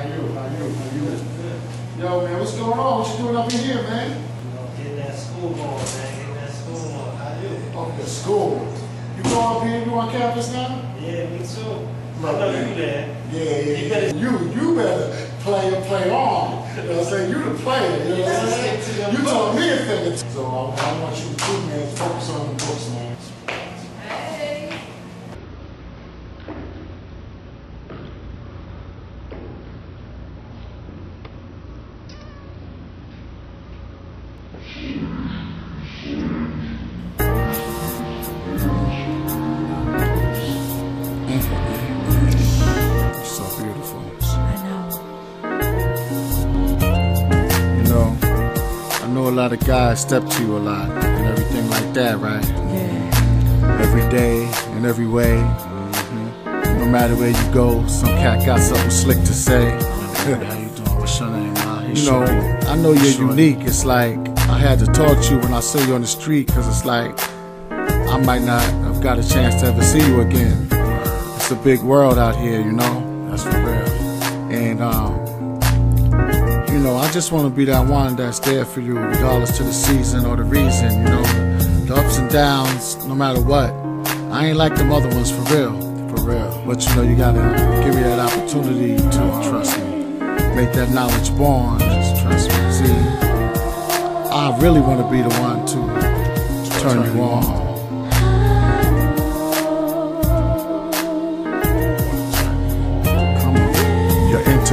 How you? Yo, man, what's going on? What you doing up in here, man? Getting that school going, man. Getting that school on. How you? Oh, the school. You go up here, you on campus now? Yeah, me too. Look, I know you there. Yeah. You better play on. You know what I'm saying? You the player. You know what I'm saying? You told me a thing. So I want you to, man, focus on the books, man. A lot of guys step to you a lot and everything like that, right? Yeah. Every day and every way. No matter where you go, some cat got something slick to say. How you doing? What's your name? You know, I know you're unique. It's like I had to talk to you when I saw you on the street, because it's like I might not have got a chance to ever see you again. It's a big world out here, you know. That's for real. And you know, I just want to be that one that's there for you, regardless to the season or the reason, you know, the ups and downs, no matter what. I ain't like them other ones, for real. But you know, you gotta give me that opportunity to trust me, make that knowledge born. Just trust me. See, I really want to be the one to turn you on.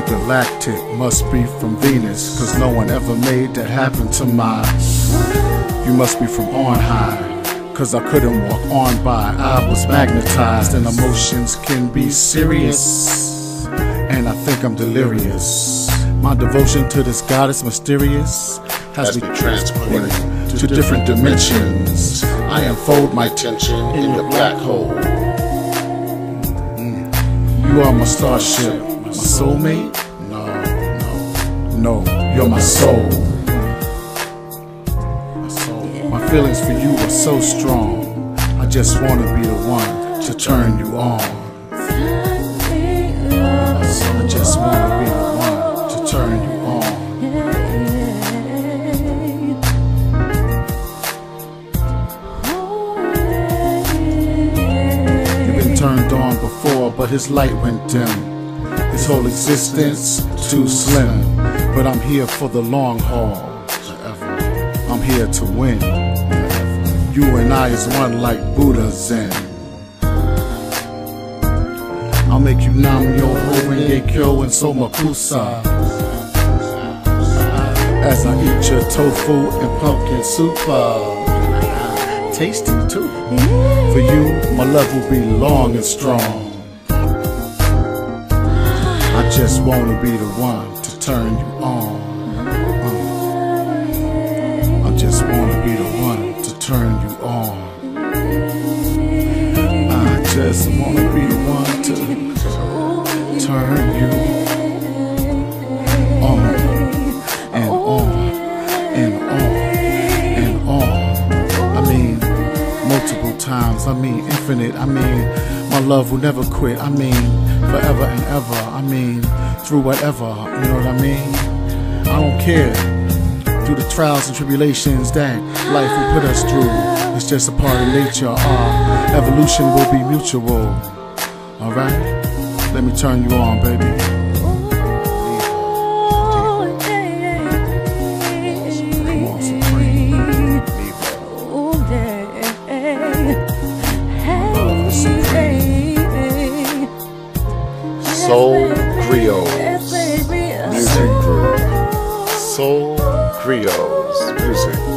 Galactic must be from Venus, cause no one ever made that happen to my. You must be from on high, cause I couldn't walk on by. I was magnetized and emotions can be serious, and I think I'm delirious. My devotion to this goddess mysterious has been transported to different dimensions. I unfold my tension in the black hole. You are my starship. My soulmate? No, you're my soul. My feelings for you are so strong. I just want to be the one to turn you on. I just want to be the one to turn you on. You've been turned on before, but his light went dim. This whole existence too slim, but I'm here for the long haul. I'm here to win. You and I is one like Buddha Zen. I'll make you Nam-myo Ho-ren-ge-kyo and so makusa. As I eat your tofu and pumpkin soup, tasty too. For you, my love will be long and strong. I just want to be the one to turn you on. I just want to be the one to turn you on. I just want to be the one to turn you on. And on. And on. And on. I mean, multiple times. I mean, infinite. I mean, my love will never quit. I mean, forever and ever. I mean, through whatever. You know what I mean? I don't care. Through the trials and tribulations that life will put us through, it's just a part of nature. Our evolution will be mutual. Alright? Let me turn you on, baby. Soul Griots Music Group. Soul Griots Music Group.